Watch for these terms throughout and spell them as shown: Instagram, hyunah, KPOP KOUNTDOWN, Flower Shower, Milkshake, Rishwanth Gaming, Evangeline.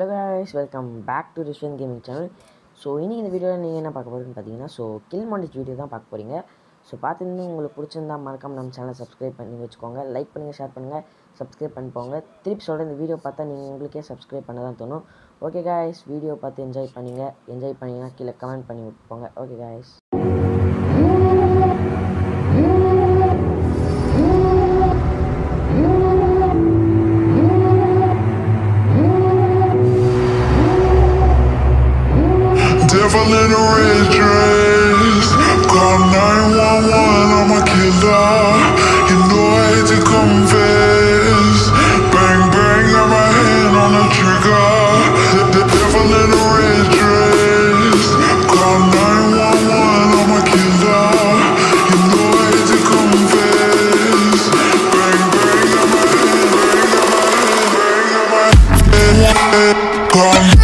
Hello guys, welcome back to Rishwanth Gaming channel. So in this video, you are going to see so kill montage video. So if you like our channel, subscribe, like, share, subscribe. If you the video, you subscribe. Okay guys, video enjoy comment okay guys. Devil in a red dress, call 911, I'm a killer. You know I hate to confess. Bang bang, got my hand on the trigger. The devil in a red dress, call 911, I'm a killer. You know I hate to confess. Bang bang, got my hand, bang, got my hand.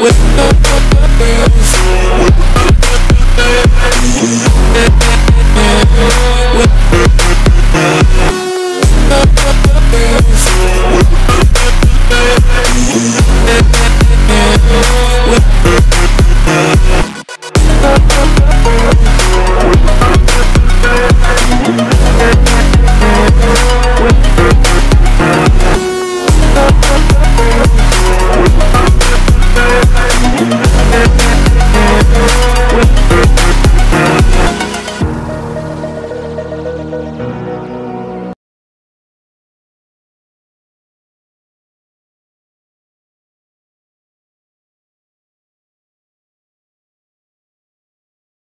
Let's go.